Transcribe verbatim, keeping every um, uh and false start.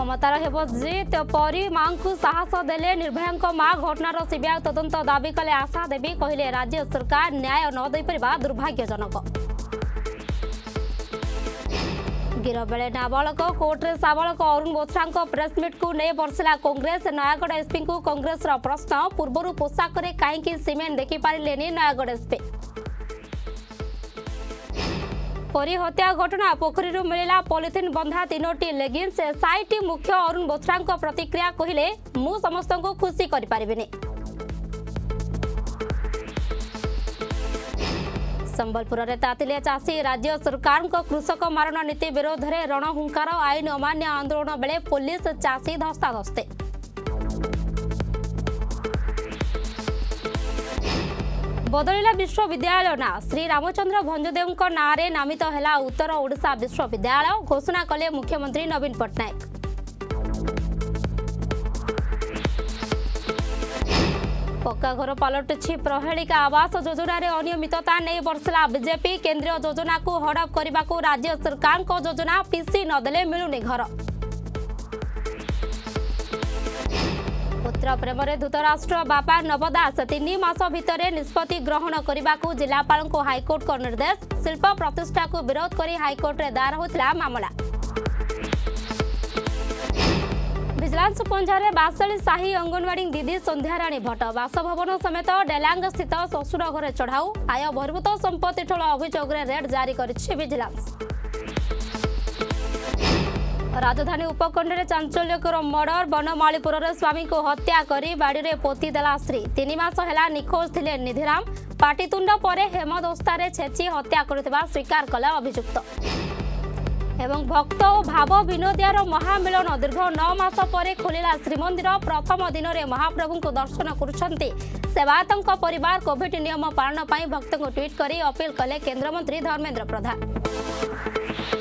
ममतार होपरी माँ को साहस देले निर्भया माँ घटनार सीबीआई तदंत दाबी कले आशा देवी कहले राज्य सरकार न्याय नदेपर दुर्भाग्यजनक। गिरफ बेले नाबालक कोर्टे साबालक अरुण बोथरा प्रेसमिट को नहीं बर्षिला कांग्रेस। नयागढ़ एसपी को कांग्रेस प्रश्न पूर्व पोशाक कहीं सीमेंट देखिपारे नयागढ़ एसपी। परी हत्या घटना पोखरी मिलला पॉलिथिन बंधा तीनोटी लेगिंग्स। एसआईटी मुख्य अरुण बोथरा प्रतिक्रिया कहले मु समस्त को खुशी करें। संबलपुर में तातिले चाषी राज्य सरकार को कृषक मारण नीति विरोध में रणहुंकार आईन अमान्य आंदोलन बेले पुलिस चाषी धस्ताधस्ते। बदलिला विश्वविद्यालय ना श्री रामचंद्र भंजदेव नाँ में नामित है उत्तर ओडिशा विश्वविद्यालय। घोषणा कले मुख्यमंत्री नवीन पट्टनायक। पक्का घर पलटि प्रहेलिका आवास योजना रे अनियमितता नहीं बरसला बीजेपी। केंद्रीय योजना को हड़प करने को राज्य सरकार को योजना पीसी नदेले मिलुनी घर। पुत्र प्रेम धूतराष्ट्र बापा नवदास तीन मास भितर निष्पत्ति ग्रहण करने को जिलापाल को हाइकोर्ट को निर्देश। शिल्प प्रतिष्ठा को विरोध कर हाइकोर्ट रे दायर होता मामला। विजिलेंस पंजारे बासली साही अंगनवाड़ी दीदी संध्याराणी भट्ट बासभवन समेत डेलांग स्थित ससुर घरे चढ़ाऊ। आय बहिर्भूत संपत्ति ठोल अभियोग रेड जारी करिछि विजिलेंस। राजधानी उपखंडरे चांचल्यकर मर्डर। बनमालीपुर स्वामी को हत्या करी बाड़ी रे पोती देला स्त्री। तीन मास हेला निखोज थिले निधिराम। पाटीतुंड परे हेमदस्तारे छेची हत्या करथिबा स्वीकार कला अभियुक्त। एवं भक्त और भाव विनोदियार महामिलन दीर्घ नौ मास परे खोलिला श्रीमंदिर। प्रथम दिन में महाप्रभु को दर्शन करुछंती सेवायतों को परिवार। कोविड नियम पालन पर भक्त को ट्वीट करी अपील कले केंद्रमंत्री धर्मेंद्र प्रधान।